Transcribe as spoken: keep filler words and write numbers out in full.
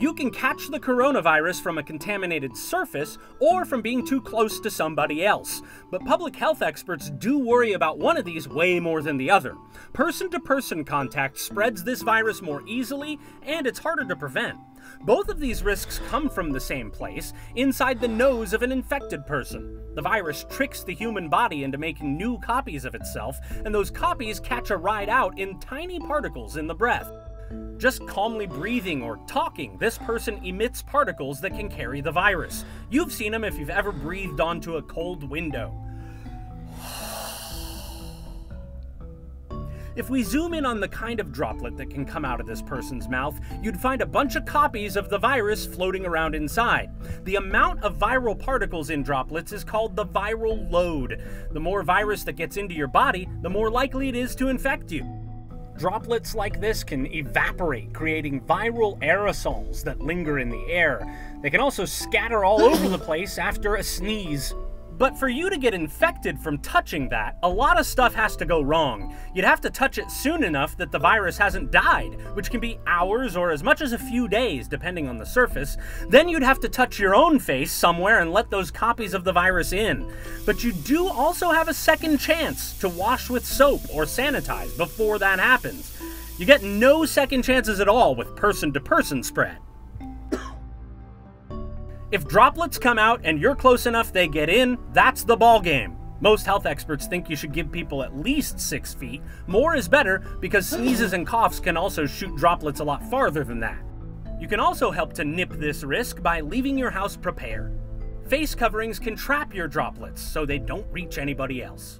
You can catch the coronavirus from a contaminated surface or from being too close to somebody else, but public health experts do worry about one of these way more than the other. Person-to-person contact spreads this virus more easily, and it's harder to prevent. Both of these risks come from the same place, inside the nose of an infected person. The virus tricks the human body into making new copies of itself, and those copies catch a ride out in tiny particles in the breath. Just calmly breathing or talking, this person emits particles that can carry the virus. You've seen them if you've ever breathed onto a cold window. If we zoom in on the kind of droplet that can come out of this person's mouth, you'd find a bunch of copies of the virus floating around inside. The amount of viral particles in droplets is called the viral load. The more virus that gets into your body, the more likely it is to infect you. Droplets like this can evaporate, creating viral aerosols that linger in the air. They can also scatter all over the place after a sneeze. But for you to get infected from touching that, a lot of stuff has to go wrong. You'd have to touch it soon enough that the virus hasn't died, which can be hours or as much as a few days, depending on the surface. Then you'd have to touch your own face somewhere and let those copies of the virus in. But you do also have a second chance to wash with soap or sanitize before that happens. You get no second chances at all with person-to-person spread. If droplets come out and you're close enough they get in, that's the ball game. Most health experts think you should give people at least six feet. More is better because sneezes and coughs can also shoot droplets a lot farther than that. You can also help to nip this risk by leaving your house prepared. Face coverings can trap your droplets so they don't reach anybody else.